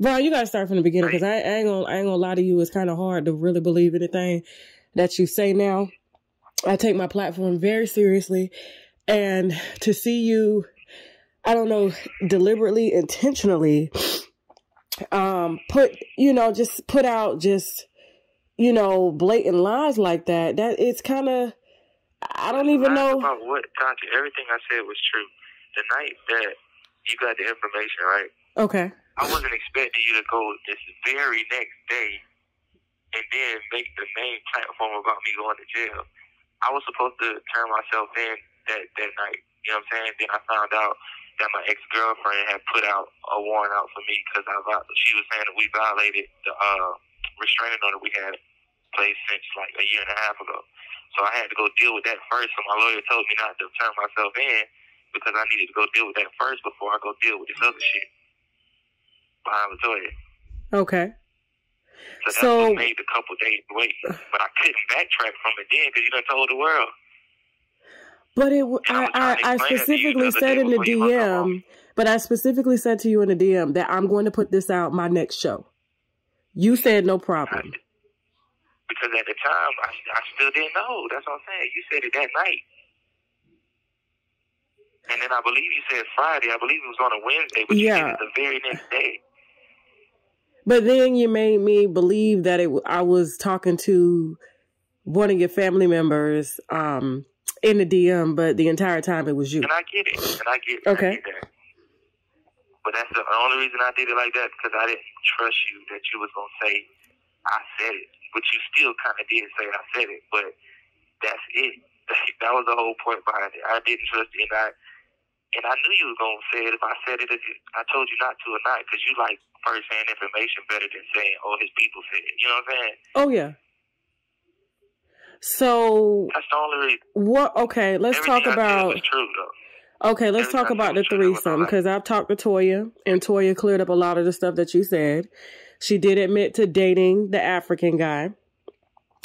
Vaughn, you gotta start from the beginning, because I ain't gonna lie to you. It's kind of hard to really believe anything that you say now. I take my platform very seriously, and to see you, I don't know, deliberately, intentionally, put out blatant lies like that. That it's kind of, I don't even know about what, Tasha. Everything I said was true. The night that you got the information, right? Okay. I wasn't expecting you to go this very next day and then make the main platform about me going to jail. I was supposed to turn myself in that night. You know what I'm saying? Then I found out that my ex-girlfriend had put out a warrant out for me because she was saying that we violated the restraining order we had in place since like a year and a half ago. So I had to go deal with that first. So my lawyer told me not to turn myself in because I needed to go deal with that first before I go deal with this other shit. Latoya. Okay. So that's what made the couple days wait, but I couldn't backtrack from it then because you done told the world. But it, I specifically said in the DM, but I specifically said to you in the DM that I'm going to put this out my next show. You said no problem. Because at the time, I still didn't know. That's what I'm saying. You said it that night. And then I believe you said Friday. I believe it was on a Wednesday, but you said it the very next day. But then you made me believe that I was talking to one of your family members in the DM, but the entire time it was you. And I get it. And I get it. Okay. I get that. But that's the only reason I did it like that, because I didn't trust you that you was going to say I said it. But you still kind of did say I said it. But that's it. That was the whole point behind it. I didn't trust you. And I knew you was going to say it if I said it. If I told you not to or not, because you like first-hand information better than saying, oh, his people said it. You know what I'm saying? Oh, yeah. So... that's the only reason. What, okay, let's everything talk about... was true, though. Okay, let's everything talk about the threesome, because I've talked to Toya, and Toya cleared up a lot of the stuff that you said. She did admit to dating the African guy.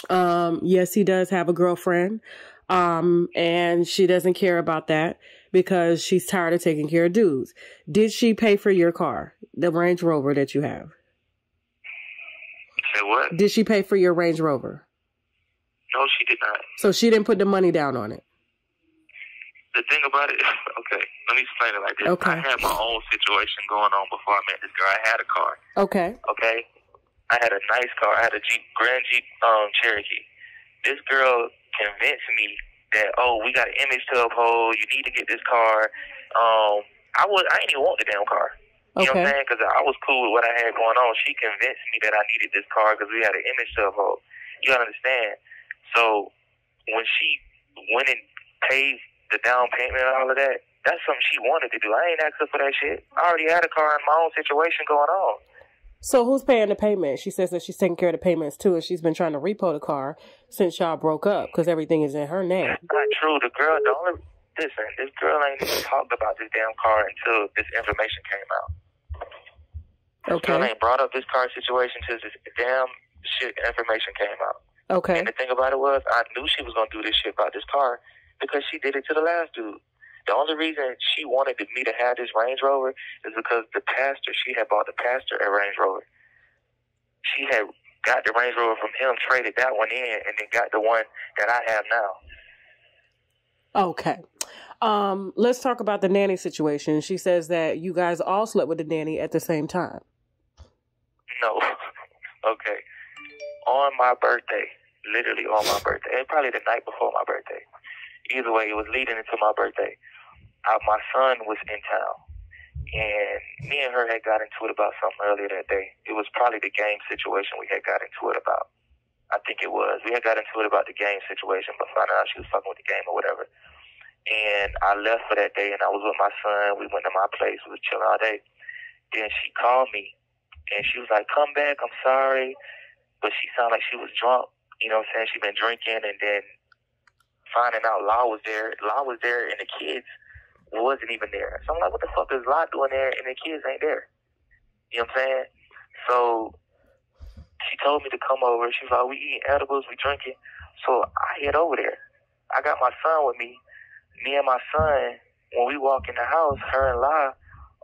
Yes, he does have a girlfriend, and she doesn't care about that, because she's tired of taking care of dudes. Did she pay for your car, the Range Rover that you have? Say what? Did she pay for your Range Rover? No, she did not. So she didn't put the money down on it? The thing about it, okay, let me explain it like this. Okay. I had my own situation going on before I met this girl. I had a car. Okay. Okay? I had a nice car. I had a Jeep, Grand Jeep Cherokee. This girl convinced me that, oh, we got an image to uphold, you need to get this car. I didn't even want the damn car. You know what I'm saying? Because I was cool with what I had going on. She convinced me that I needed this car because we had an image to uphold. You understand? So when she went and paid the down payment and all of that, that's something she wanted to do. I ain't asked her for that shit. I already had a car and my own situation going on. So who's paying the payment? She says that she's taking care of the payments too, and she's been trying to repo the car since y'all broke up because everything is in her name. That's not true. The girl, listen, this girl ain't even talked about this damn car until this information came out. This girl ain't brought up this car situation until this damn shit information came out. Okay. And the thing about it was, I knew she was gonna do this shit about this car because she did it to the last dude. The only reason she wanted me to have this Range Rover is because the pastor, she had bought the pastor a Range Rover. She had got the Range Rover from him, traded that one in, and then got the one that I have now. Okay. Let's talk about the nanny situation. She says that you guys all slept with the nanny at the same time. No. Okay. On my birthday, literally on my birthday, and probably the night before my birthday. Either way, it was leading into my birthday. My son was in town, and me and her had got into it about something earlier that day. It was probably the game situation we had got into it about. I think it was. We had got into it about the game situation, but found out she was fucking with the game or whatever. And I left for that day, and I was with my son. We went to my place. We was chilling all day. Then she called me, and she was like, come back, I'm sorry. But she sounded like she was drunk. You know what I'm saying? She'd been drinking, and then... finding out Law was there. Law was there, and the kids wasn't even there. So I'm like, what the fuck is Law doing there, and the kids ain't there? You know what I'm saying? So she told me to come over. She was like, we eating edibles, we drinking. So I head over there. I got my son with me. Me and my son, when we walk in the house, her and Law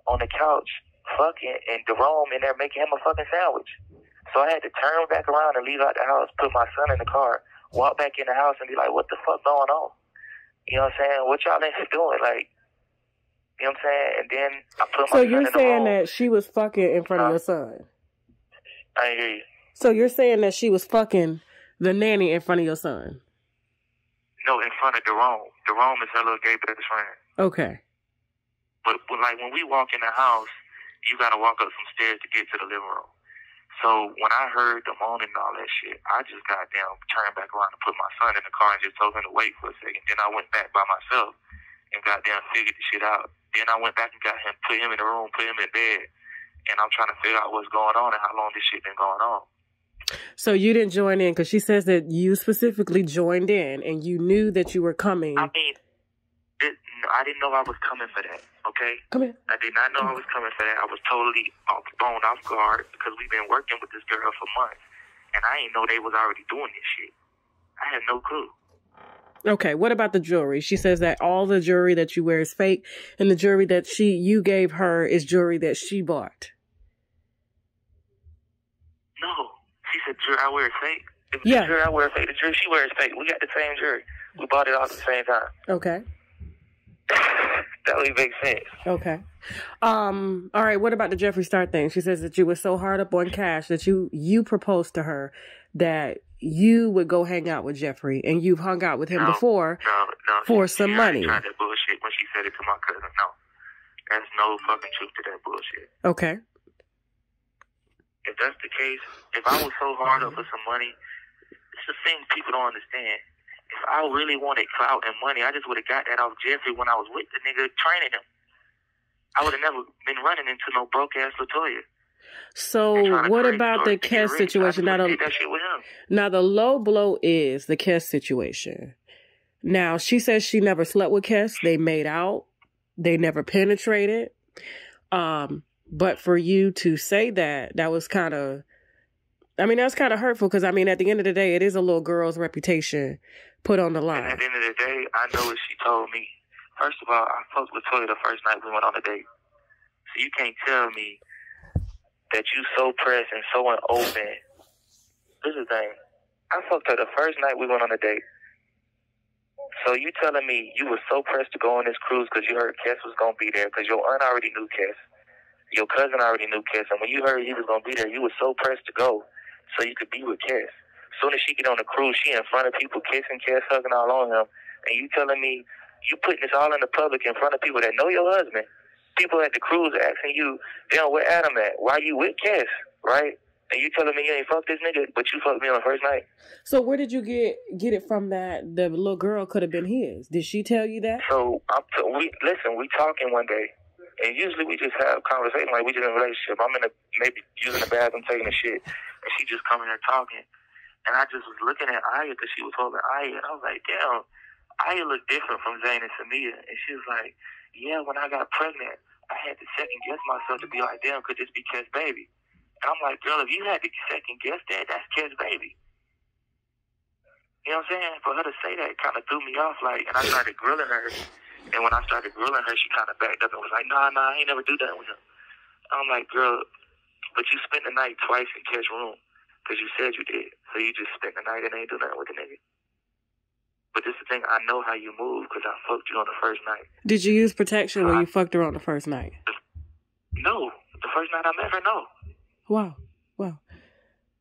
on the couch fucking, and Jerome in there making him a fucking sandwich. So I had to turn back around and leave out the house, put my son in the car, walk back in the house and be like, what the fuck going on? You know what I'm saying? What y'all niggas doing? Like, you know what I'm saying? And then I put my son in the home. So you're saying that she was fucking in front of your son? I didn't hear you. So you're saying that she was fucking the nanny in front of your son? No, in front of Jerome. Jerome is her little gay best friend. Okay. But like, when we walk in the house, you got to walk up some stairs to get to the living room. So when I heard the moaning and all that shit, I just goddamn turned back around and put my son in the car and just told him to wait for a second. Then I went back by myself and goddamn figured the shit out. Then I went back and got him, put him in the room, put him in bed. And I'm trying to figure out what's going on and how long this shit been going on. So you didn't join in, because she says that you specifically joined in and you knew that you were coming. I mean, I didn't know I was coming for that, okay? Come in. I did not know I was coming for that. I was totally thrown off guard because we've been working with this girl for months, and I didn't know they was already doing this shit. I had no clue. Okay, what about the jewelry? She says that all the jewelry that you wear is fake, and the jewelry that you gave her is jewelry that she bought. No. She said, jewelry I wear is fake. The jewelry I wear is fake. The jewelry she wears is fake. We got the same jewelry. We bought it all at the same time. Okay. That would make sense. Okay. All right, what about the Jeffree Star thing? She says that you were so hard up on Cash that you proposed to her that you would go hang out with Jeffree, and you've hung out with him before for some money. Tried that bullshit when she said it to my cousin. No. There's no fucking truth to that bullshit. Okay. If that's the case, if I was so hard up for some money, it's the thing people don't understand. If I really wanted clout and money, I just would have got that off Jeffree when I was with the nigga training him. I would have never been running into no broke-ass Latoya. So what about the Kes situation? Now, the low blow is the Kes situation. Now, she says she never slept with Kes. They made out. They never penetrated. But for you to say that, that was kind of, I mean, that's kind of hurtful because, I mean, at the end of the day, it is a little girl's reputation put on the line. And at the end of the day, I know what she told me. First of all, I fucked with Toya the first night we went on a date. So you can't tell me that you so pressed and so open. This is the thing. I fucked her the first night we went on a date. So you telling me you were so pressed to go on this cruise because you heard Kes was going to be there, because your aunt already knew Kes. Your cousin already knew Kes, and when you heard he was going to be there, you were so pressed to go so you could be with Kes. Soon as she get on the cruise, she in front of people kissing Kes, hugging all on him, and you telling me you putting this all in the public in front of people that know your husband. People at the cruise asking you, damn, where Adam at? Why you with Kes, right? And you telling me you ain't fucked this nigga, but you fucked me on the first night. So where did you get it from that the little girl could have been his? Did she tell you that? So we talking one day. And usually we just have conversation like we just in a relationship. I'm in a, maybe using the bathroom, taking a shit. And she just coming there talking. And I just was looking at Aya because she was holding Aya. And I was like, damn, Aya look different from Zayn and Samia. And she was like, yeah, when I got pregnant, I had to second guess myself to be like, damn, could this be Kes baby? And I'm like, girl, if you had to second guess that, that's Kes baby. You know what I'm saying? For her to say that kind of threw me off. Like, and I started grilling her. And when I started grilling her, she kind of backed up and was like, nah, I ain't never do that with him. I'm like, girl, but you spent the night twice in Kes' room because you said you did. So you just spent the night and ain't do nothing with the nigga. But this is the thing, I know how you move because I fucked you on the first night. Did you use protection when you fucked her on the first night? No. The first night I met her, no. Wow. Wow.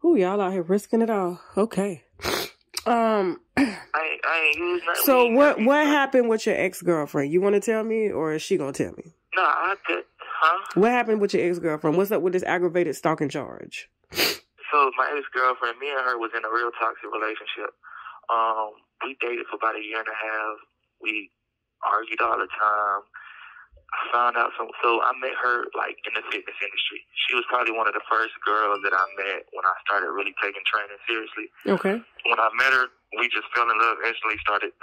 Ooh, y'all out here risking it all. Okay. So what happened with your ex-girlfriend? You want to tell me, or is she going to tell me? No, I could, What happened with your ex-girlfriend? What's up with this aggravated stalking charge? So my ex-girlfriend, me and her was in a real toxic relationship. We dated for about a year and a half. We argued all the time. I found out so I met her like in the fitness industry. She was probably one of the first girls that I met when I started really taking training seriously. Okay. When I met her, we just fell in love, instantly started.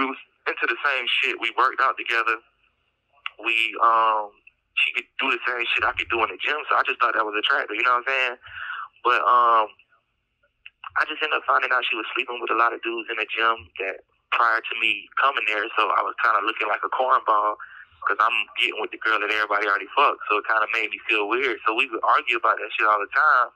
We was into the same shit. We worked out together. We, she could do the same shit I could do in the gym, so I just thought that was attractive, you know what I'm saying? But, I just ended up finding out she was sleeping with a lot of dudes in the gym that prior to me coming there, so I was kind of looking like a cornball. because I'm getting with the girl that everybody already fucked. So it kind of made me feel weird. So we would argue about that shit all the time.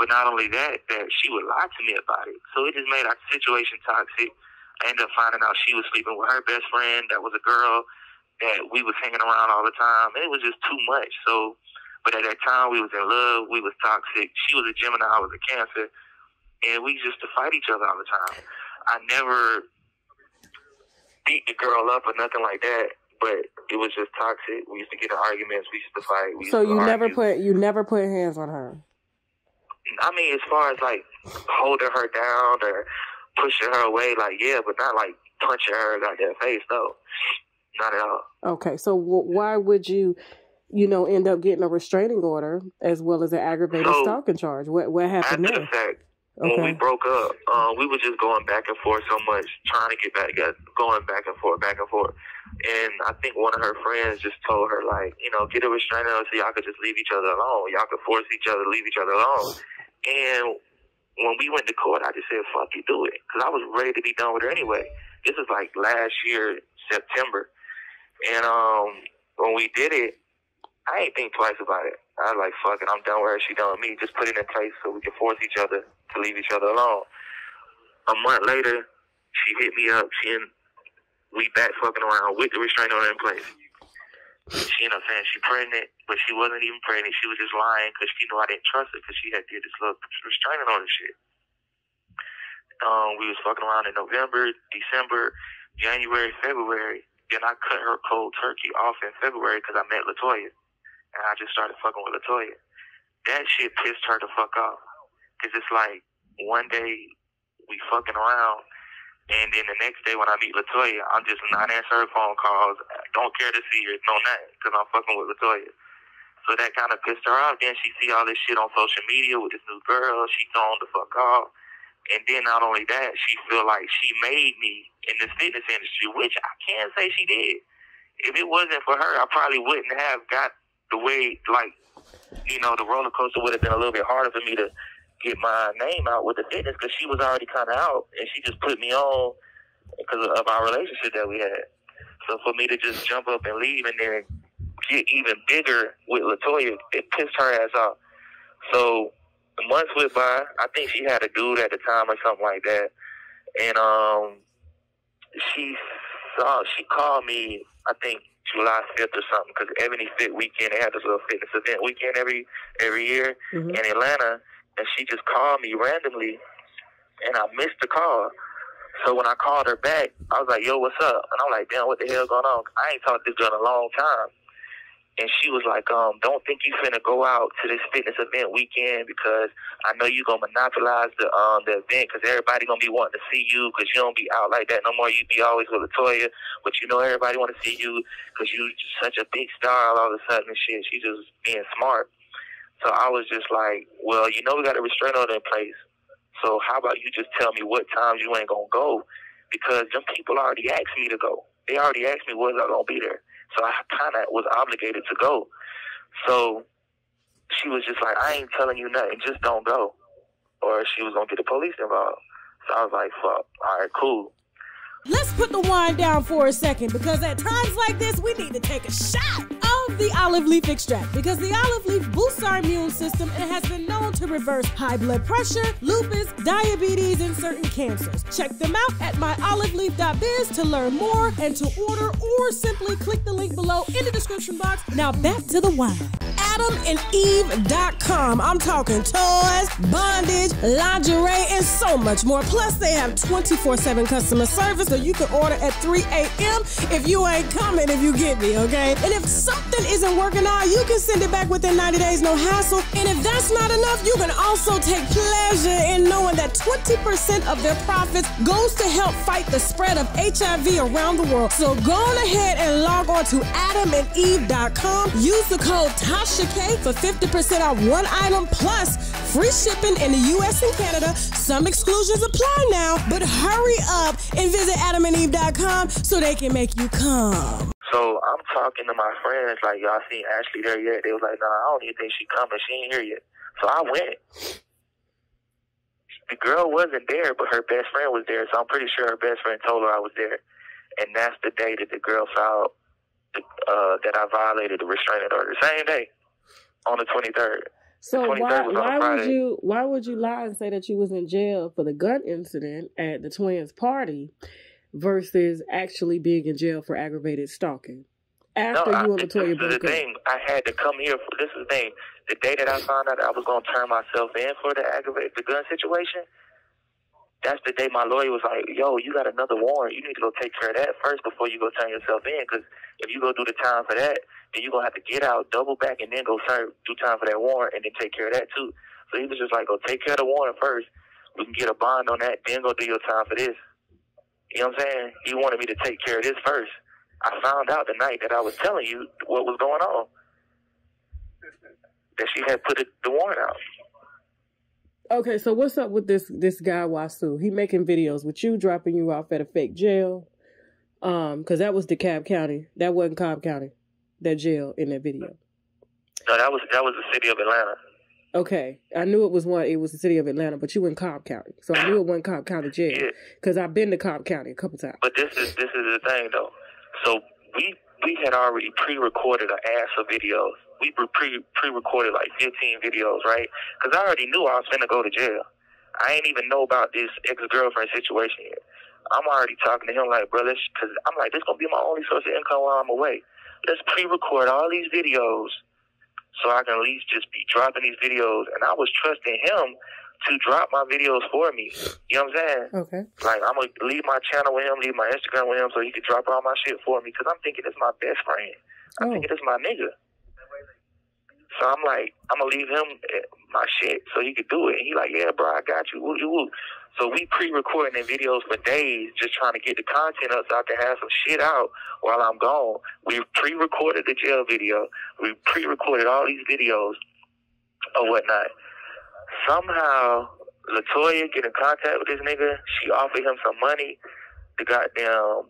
But not only that, that she would lie to me about it. So it just made our situation toxic. I ended up finding out she was sleeping with her best friend. That was a girl that we was hanging around all the time. And it was just too much. So, but at that time, we was in love. We was toxic. She was a Gemini. I was a Cancer. And we used to fight each other all the time. I never beat the girl up or nothing like that. But it was just toxic. We used to get in arguments. We used to fight. We used so to you argue. you never put hands on her? I mean, as far as, like, holding her down or pushing her away, like, yeah, but not, like, punching her in her face, though. Not at all. Okay, so why would you, you know, end up getting a restraining order as well as an aggravated stalking charge? What happened after there? After the fact, when we broke up, we were just going back and forth so much, trying to get back and forth. And I think one of her friends just told her, like, you know, get a restraining order so y'all could just leave each other alone. Y'all could force each other to leave each other alone. And when we went to court, I just said, fuck you, do it. Because I was ready to be done with her anyway. This was like last year, September. And when we did it, I ain't think twice about it. I was like, fuck it, I'm done with her, she done with me. Just put it in place so we can force each other to leave each other alone. A month later, she hit me up. We back fucking around with the restraining order in place. She ended up saying she pregnant, but she wasn't even pregnant. She was just lying because she knew I didn't trust her because she had did this little restraining order shit. We was fucking around in November, December, January, February. Then I cut her cold turkey off in February because I met Latoya. And I just started fucking with Latoya. That shit pissed her the fuck off. Because it's like one day we fucking around. And then the next day when I meet Latoya, I'm just not answering her phone calls. I don't care to see her. No, nothing. Because I'm fucking with Latoya. So that kind of pissed her off. Then she see all this shit on social media with this new girl. She gone the fuck off. And then not only that, she feel like she made me in this fitness industry, which I can't say she did. If it wasn't for her, I probably wouldn't have got the way, like, you know, the roller coaster would have been a little bit harder for me to get my name out with the fitness, because she was already kind of out, and she just put me on because of our relationship that we had. So for me to just jump up and leave and then get even bigger with Latoya, it pissed her ass off. So months went by. I think she had a dude at the time or something like that, and she called me, I think, July 5th or something, because Ebony Fit Weekend, they had this little fitness event weekend every year in Atlanta. And she just called me randomly, and I missed the call. So when I called her back, I was like, yo, what's up? And I'm like, damn, what the hell going on? I ain't talked to this girl in a long time. And she was like, don't think you finna go out to this fitness event weekend, because I know you gonna monopolize the event, because everybody gonna be wanting to see you, because you don't be out like that no more. You be always with Latoya, but you know everybody wanna see you, because you such a big star all of a sudden and shit. She just being smart. So I was just like, well, you know we got a restraining order in place. So how about you just tell me what times you ain't going to go? Because them people already asked me to go. They already asked me was I going to be there. So I kind of was obligated to go. So she was just like, I ain't telling you nothing. Just don't go. Or she was going to get the police involved. So I was like, fuck, all right, cool. Let's put the wine down for a second, because at times like this, we need to take a shot of the olive leaf extract, because the olive leaf boosts our immune system and has been known to reverse high blood pressure, lupus, diabetes, and certain cancers. Check them out at myoliveleaf.biz to learn more and to order, or simply click the link below in the description box. Now back to the wine. AdamandEve.com. I'm talking toys, bondage, lingerie, and so much more. Plus, they have 24/7 customer service, so you can order at 3 a.m. if you ain't coming, if you get me, okay? And if something isn't working out, you can send it back within 90 days, no hassle. And if that's not enough, you can also take pleasure in knowing that 20% of their profits goes to help fight the spread of HIV around the world. So go on ahead and log on to AdamandEve.com. Use the code Tasha K for 50% off one item, plus free shipping in the U.S. and Canada. Some exclusions apply now, but hurry up and visit AdamandEve.com so they can make you come. So I'm talking to my friends, like, y'all seen Ashley there yet? They was like, nah, I don't even think she coming. She ain't here yet. So I went. The girl wasn't there, but her best friend was there, so I'm pretty sure her best friend told her I was there. And that's the day that the girl saw that I violated the restraining order the same day on the 23rd. So why would you lie and say that you was in jail for the gun incident at the twins' party versus actually being in jail for aggravated stalking? I had to come here. This is the thing. The day that I found out I was going to turn myself in for the gun situation, that's the day my lawyer was like, yo, you got another warrant. You need to go take care of that first before you go turn yourself in, because if you go do the time for that, then you're going to have to get out, double back, and then go serve, do time for that warrant, and then take care of that too. So he was just like, go take care of the warrant first. We can get a bond on that, then go do your time for this. You know what I'm saying? He wanted me to take care of this first. I found out the night that I was telling you what was going on, that she had put the warrant out. Okay, so what's up with this guy, Wasu? He making videos with you, dropping you off at a fake jail. Because that was DeKalb County. That wasn't Cobb County, that jail in that video. No, that was the city of Atlanta. Okay, I knew it was one. It was the city of Atlanta, but you were in Cobb County. So I knew it wasn't Cobb County jail. Because I've been to Cobb County a couple times. But this is the thing, though. So we had already pre-recorded an ass of videos. We pre-recorded like 15 videos, right? Because I already knew I was finna go to jail. I ain't even know about this ex-girlfriend situation yet. I'm already talking to him like, bro, because I'm like, this gonna be my only source of income while I'm away. Let's pre-record all these videos so I can at least just be dropping these videos. And I was trusting him to drop my videos for me. You know what I'm saying? Okay. Like, I'm going to leave my channel with him, leave my Instagram with him, so he could drop all my shit for me, because I'm thinking it's my best friend. I'm thinking it's my nigga. So I'm like, I'm going to leave him my shit so he could do it. And he like, yeah, bro, I got you. Woo, woo. So we pre-recording the videos for days, just trying to get the content up so I can have some shit out while I'm gone. We pre-recorded the jail video. We pre-recorded all these videos or whatnot. Somehow, Latoya get in contact with this nigga. She offered him some money to goddamn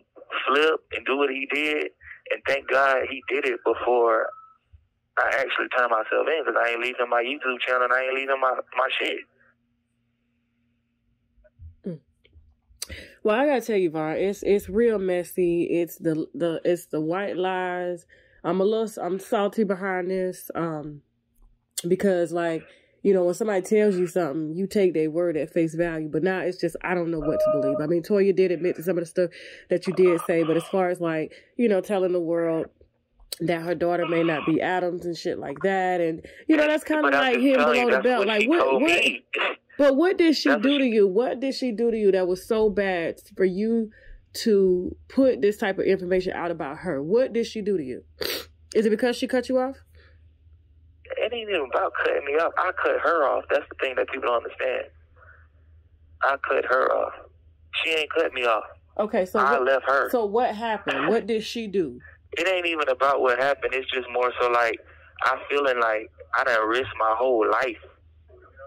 flip and do what he did. And thank God he did it before I actually turned myself in, because I ain't leaving my YouTube channel and I ain't leaving my shit. Well, I gotta tell you, Von, it's real messy. It's the white lies. I'm salty behind this, because like, you know, when somebody tells you something, you take their word at face value. But now it's just, I don't know what to believe. I mean, Toya did admit to some of the stuff that you did say. But as far as, like, you know, telling the world that her daughter may not be Adam's and shit like that. And, you know, that's kind of like him below the belt. Like, what did she do to you? What did she do to you that was so bad for you to put this type of information out about her? What did she do to you? Is it because she cut you off? It ain't even about cutting me off. I cut her off. That's the thing that people don't understand. I cut her off. She ain't cut me off. Okay, so I left her. So what happened? What did she do? It ain't even about what happened. It's just more so like, I'm feeling like I done risked my whole life,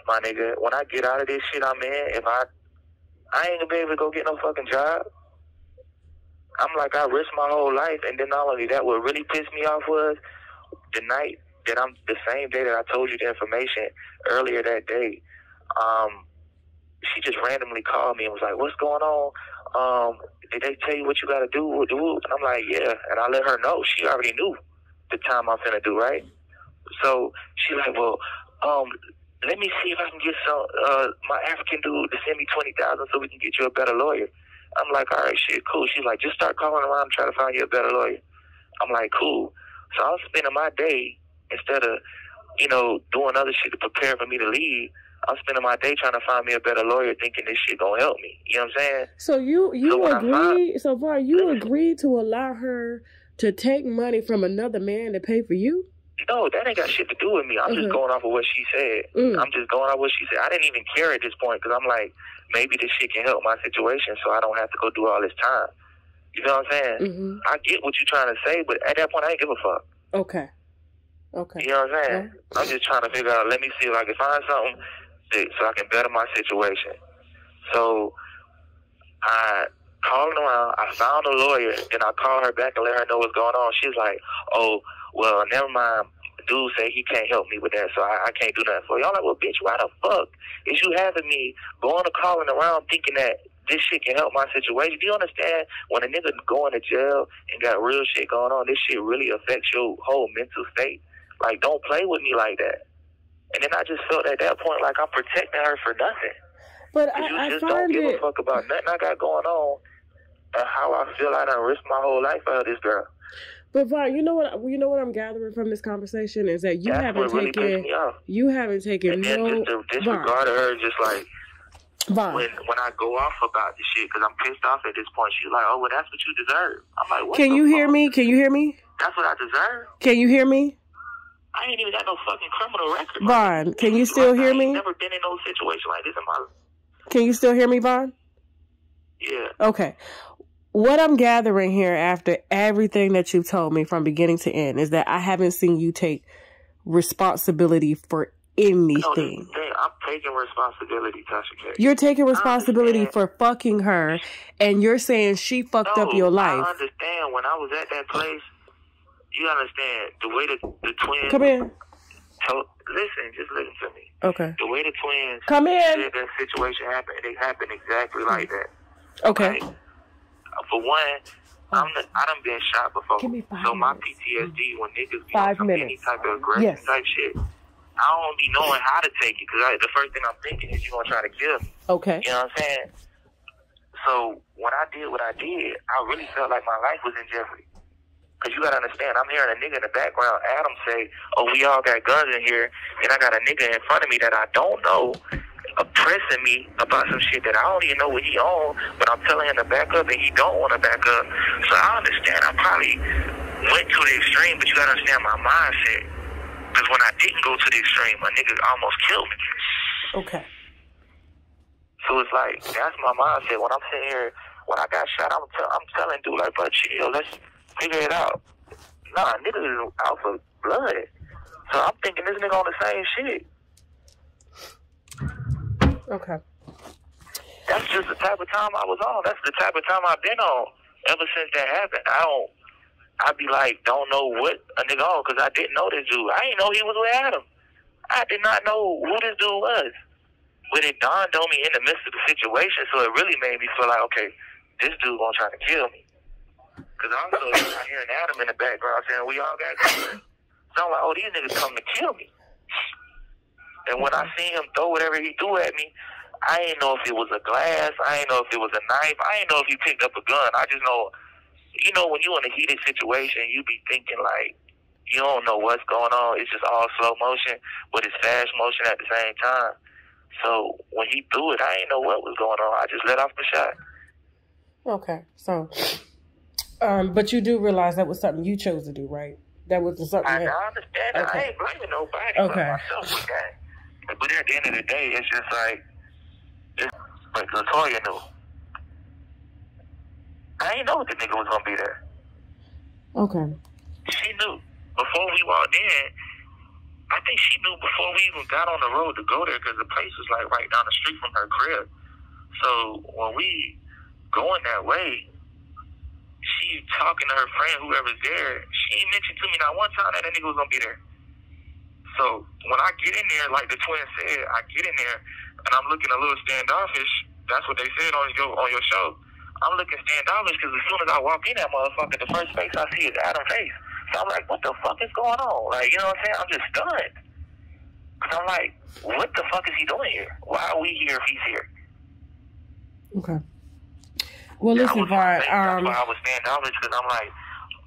my nigga. When I get out of this shit I'm in, if I ain't gonna be able to go get no fucking job. I'm like, I risked my whole life. And then not only that, what really pissed me off was the night that the same day that I told you the information earlier that day, she just randomly called me and was like, what's going on? Did they tell you what you got to do? And I'm like, yeah. And I let her know. She already knew the time I'm finna do, right? So she like, well, let me see if I can get my African dude to send me $20,000 so we can get you a better lawyer. I'm like, all right, shit, cool. She's like, just start calling around and try to find you a better lawyer. I'm like, cool. So I was spending my day, instead of, you know, doing other shit to prepare for me to leave, I'm spending my day trying to find me a better lawyer, thinking this shit gonna help me. You know what I'm saying? So you agreed to allow her to take money from another man to pay for you? No, that ain't got shit to do with me. I'm just going off of what she said. I'm just going off of what she said. I didn't even care at this point, because I'm like, maybe this shit can help my situation, so I don't have to go do all this time. You know what I'm saying? I get what you're trying to say, but at that point, I ain't give a fuck. Okay. Okay. You know what I'm saying? Yeah. I'm just trying to figure out, let me see if I can find something so I can better my situation. So I called around, I found a lawyer, then I called her back and let her know what's going on. She's like, oh, well, never mind. Dude say he can't help me with that, so I can't do nothing for you. I'm like, well, bitch, why the fuck is you having me going to calling around thinking that this shit can help my situation. Do you understand? When a nigga going to jail and got real shit going on, this shit really affects your whole mental state. Like, don't play with me like that. And then I just felt at that point like I'm protecting her for nothing. But I just don't give a fuck about nothing I got going on and how I feel I done risked my whole life for this girl. But Von, you know what I'm gathering from this conversation is that you haven't taken just the disregard of her, and just like when I go off about this shit because I'm pissed off at this point. She's like, oh well, that's what you deserve. I'm like, what? Can you hear me? That's what I deserve. Can you hear me? I ain't even got no fucking criminal record. Von, can you still hear me? I've never been in no situation like this in my life. Can you still hear me, Von? Yeah. Okay. What I'm gathering here after everything that you've told me from beginning to end is that I haven't seen you take responsibility for anything. No, I'm taking responsibility, Tasha K. You're taking responsibility for fucking her, and you're saying she fucked up your life. I understand. When I was at that place, you understand, the way the twins... Come in. Listen, just listen to me. Okay. The way the twins... Come in. Said that situation happened, it happened exactly like that. Okay. Like, for one, I done been shot before. Give me 5 minutes. So my PTSD, when niggas be on any type of aggression type shit, I don't be knowing how to take it, because the first thing I'm thinking is you're going to try to kill me. Okay. You know what I'm saying? So when I did what I did, I really felt like my life was in jeopardy. Because you got to understand, I'm hearing a nigga in the background, Adam, say, oh, we all got guns in here, and I got a nigga in front of me that I don't know oppressing me about some shit that I don't even know what he owned, but I'm telling him to back up, and he don't want to back up. So I understand. I probably went to the extreme, but you got to understand my mindset. Because when I didn't go to the extreme, my nigga almost killed me. Okay. So it's like, that's my mindset. When I'm sitting here, when I got shot, I'm telling dude, like, bro, chill, let's figure it out. Nah, niggas is out for blood. So I'm thinking this nigga on the same shit. Okay. That's just the type of time I was on. That's the type of time I've been on ever since that happened. I be like, don't know what a nigga on, because I didn't know this dude. I didn't know he was with Adam. I did not know who this dude was. But it dawned on me in the midst of the situation, so it really made me feel like, okay, this dude gonna try to kill me. Because I'm still hearing Adam in the background saying, we all got guns. So I'm like, oh, these niggas come to kill me. And when I seen him throw whatever he threw at me, I ain't know if it was a glass. I ain't know if it was a knife. I ain't know if he picked up a gun. I just know, you know, when you in a heated situation, you be thinking like, you don't know what's going on. It's just all slow motion, but it's fast motion at the same time. So when he threw it, I ain't know what was going on. I just let off the shot. Okay, so... but you do realize that was something you chose to do, right? That wasn't something I understand. Okay. I ain't blaming nobody but myself with that. But at the end of the day, it's just like, Latoya knew. I ain't know the nigga was gonna be there. Okay. She knew before we walked in. I think she knew before we even got on the road to go there, because the place was like right down the street from her crib. So when we going that way, she talking to her friend, whoever's there. She ain't mentioned to me not one time that nigga was gonna be there. So when I get in there, like the twin said, I get in there and I'm looking a little standoffish. That's what they said on your show. I'm looking standoffish because as soon as I walk in that motherfucker, the first face I see is Adam's face. So I'm like, what the fuck is going on? Like, you know what I'm saying? I'm just stunned. Cause I'm like, what the fuck is he doing here? Why are we here if he's here? Okay. Well, listen, Von. That's why I was standing out, because I'm like,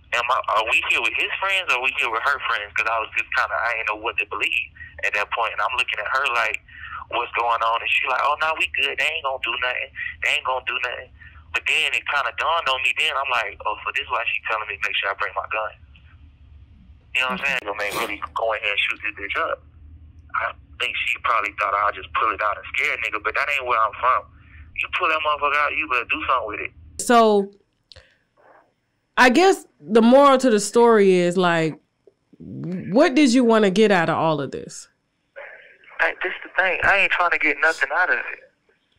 are we here with his friends or are we here with her friends? Because I was just kind of, I didn't know what to believe at that point. And I'm looking at her like, what's going on? And she's like, oh, no, we good. They ain't going to do nothing. They ain't going to do nothing. But then it kind of dawned on me then. I'm like, oh, so this is why she's telling me make sure I bring my gun. You know what I'm saying? I mean, really go in here and shoot this bitch up. I think she probably thought I'll just pull it out and scare a nigga, but that ain't where I'm from. You pull that motherfucker out, you better do something with it. So, I guess the moral to the story is, like, what did you want to get out of all of this? This is the thing. I ain't trying to get nothing out of it.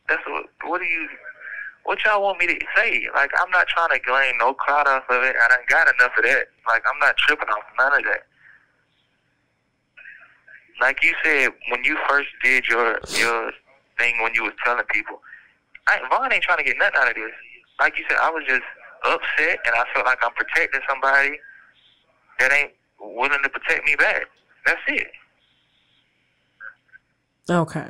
That's what y'all want me to say? Like, I'm not trying to gain no clout off of it. I done got enough of that. Like, I'm not tripping off none of that. Like you said, when you first did your thing, when you was telling people, Von ain't trying to get nothing out of this. Like you said, I was just upset, and I felt like I'm protecting somebody that ain't willing to protect me back. That's it. Okay.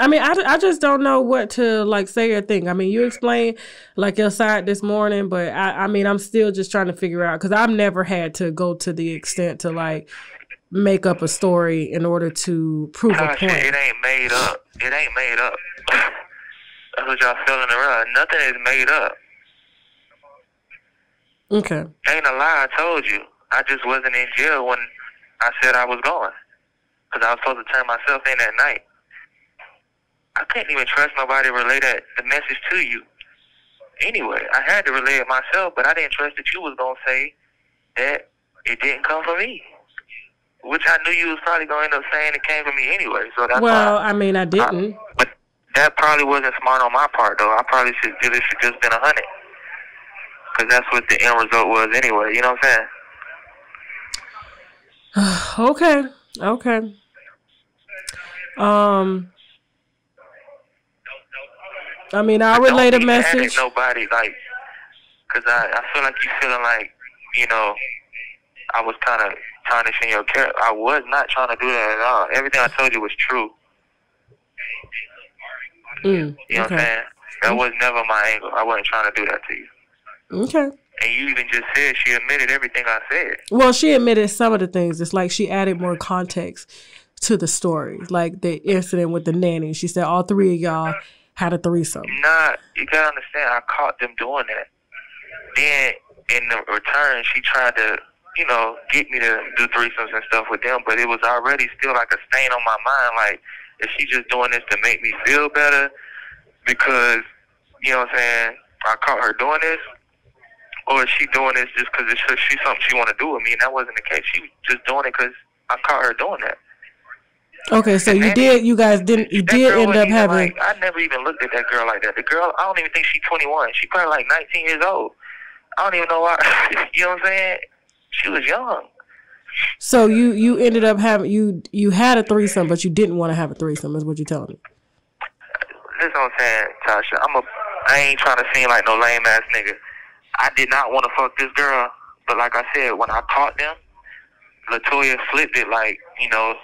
I mean, I just don't know what to, like, say or think. I mean, you explained, like, your side this morning, but, I mean, I'm still just trying to figure out, because I've never had to go to the extent to, like, make up a story in order to prove a point. It ain't made up. It ain't made up. That's what y'all feeling around. Nothing is made up. Okay. Ain't a lie, I told you. I just wasn't in jail when I said I was going, because I was supposed to turn myself in that night. I couldn't even trust nobody to relay that, the message to you. Anyway, I had to relay it myself, but I didn't trust that you was going to say that it didn't come from me, which I knew you was probably going to end up saying it came from me anyway. So that's I didn't. But that probably wasn't smart on my part, though. I probably should just been 100, because that's what the end result was anyway. You know what I'm saying? Okay. I mean, I relay the message. Nobody, like, because I feel like you feeling like, you know, I was kind of tarnishing your character. I was not trying to do that at all. Everything I told you was true. You know what I'm saying? That was never my angle. I wasn't trying to do that to you. Okay. And you even just said she admitted everything I said. Well, she admitted some of the things. It's like she added more context to the story, like the incident with the nanny. She said all three of y'all had a threesome. Nah, you gotta understand, I caught them doing that. Then, in the return, she tried to, you know, get me to do threesomes and stuff with them, but it was already still like a stain on my mind, like, is she just doing this to make me feel better? Because, you know what I'm saying, I caught her doing this, or is she doing this just because she's something she want to do with me? And that wasn't the case. She was just doing it because I caught her doing that. Okay, so you guys did end up having... Like, I never even looked at that girl like that. The girl, I don't even think she's 21. She probably like 19 years old. I don't even know why. You know what I'm saying? She was young. So you ended up having... You had a threesome, but you didn't want to have a threesome, is what you're telling me. That's what I'm saying, Tasha. I ain't trying to seem like no lame-ass nigga. I did not want to fuck this girl, but like I said, when I caught them, Latoya flipped it like, you know...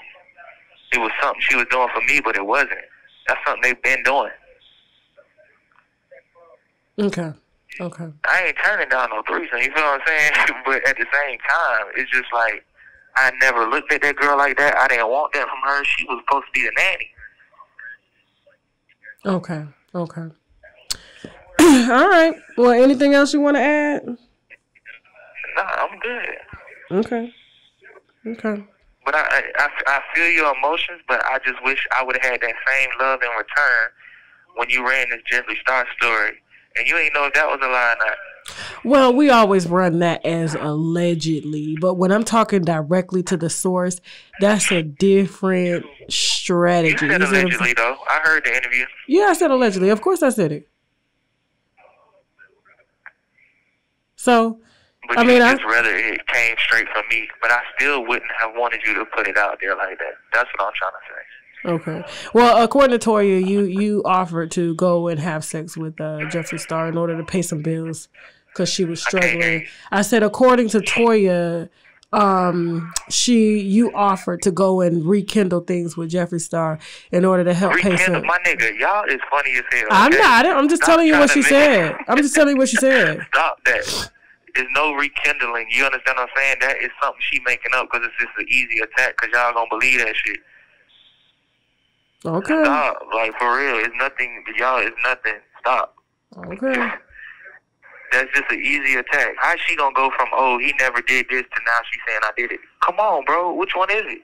It was something she was doing for me, but it wasn't. That's something they've been doing. Okay. I ain't turning down no threesome, you feel what I'm saying? But at the same time, it's just like, I never looked at that girl like that. I didn't want that from her. She was supposed to be the nanny. Okay. All right. Well, anything else you want to add? Nah, I'm good. Okay. But I feel your emotions, but I just wish I would have had that same love in return when you ran this Jeffree Star story. And you ain't know if that was a lie or not. Well, we always run that as allegedly. But when I'm talking directly to the source, that's a different strategy. You said allegedly, though. I heard the interview. Yeah, I said allegedly. Of course I said it. So... But I mean, I'd rather it came straight from me, but I still wouldn't have wanted you to put it out there like that. That's what I'm trying to say. Okay. Well, according to Toya, you offered to go and have sex with Jeffree Star in order to pay some bills because she was struggling. I said, according to Toya, you offered to go and rekindle things with Jeffree Star in order to help pay some. My nigga, y'all is funny as hell. I'm not. I'm just telling you what she said. Stop that. There's no rekindling. You understand what I'm saying? That is something she making up because it's just an easy attack because y'all going to believe that shit. Okay. Stop. Like, for real. It's nothing. Y'all, it's nothing. Stop. Okay. That's just an easy attack. How's she going to go from, oh, he never did this to now she's saying I did it? Come on, bro. Which one is it?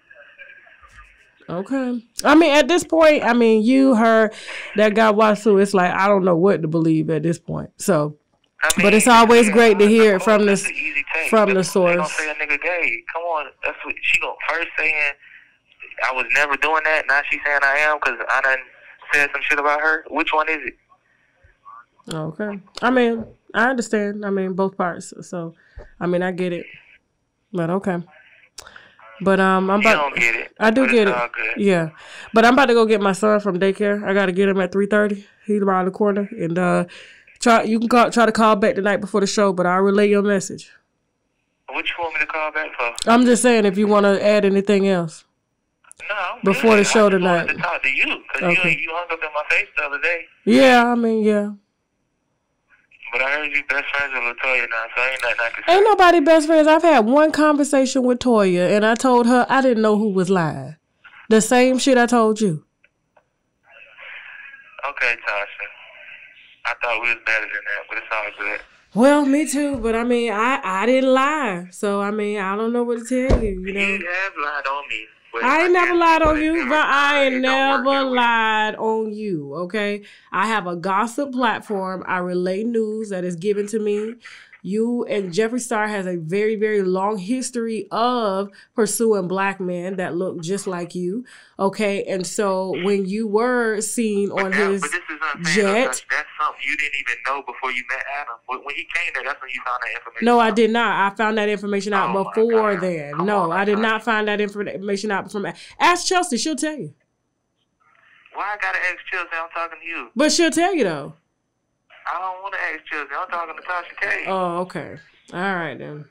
Okay. I mean, at this point, I mean, you, her, that guy, Wasu, it's like, I don't know what to believe at this point. So. I mean, but it's always great to hear it from the source. They don't say a nigga gay. Come on, that's what she gonna first saying. I was never doing that. Now she's saying I am because I done said some shit about her. Which one is it? Okay. I mean, I understand. I mean, both parts. So, I mean, I get it. But okay. But I do get it. Yeah, but I'm about to go get my son from daycare. I gotta get him at 3:30. He's around the corner, and you can try to call back the night before the show. But I'll relay your message. What you want me to call back for? I'm just saying if you want to add anything else. No, I'm before the show tonight. I wanted to talk to you because you hung up in my face the other day. Yeah, I mean, yeah. But I heard you best friends with Latoya now, so ain't nothing I can say. Ain't nobody best friends. I've had one conversation with Toya, and I told her I didn't know who was lying. The same shit I told you. Okay, Tasha. I thought we was better than that, but it's all good. Well, me too, but I mean, I didn't lie. So, I mean, I don't know what to tell you, you know. You have lied on me. I ain't never lied on you, but I ain't never lied on you, okay? I have a gossip platform. I relay news that is given to me. You and Jeffree Star has a very, very long history of pursuing black men that look just like you, okay? And so when you were seen on his jet... That's something you didn't even know before you met Adam. When he came there, that's when you found that information out. No, I did not. I found that information out before then. No, I did not find that information out from... Ask Chelsea. She'll tell you. Why I gotta ask Chelsea? I'm talking to you. But she'll tell you, though. I don't want to ask children. I'm talking to Tasha K. Oh, okay. All right, then.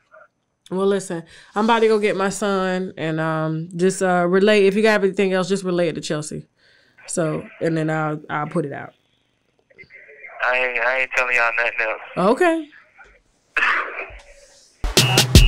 Well, listen, I'm about to go get my son and just relay. If you got anything else, just relay it to Chelsea. So, and then I'll put it out. I ain't telling y'all nothing else. Okay.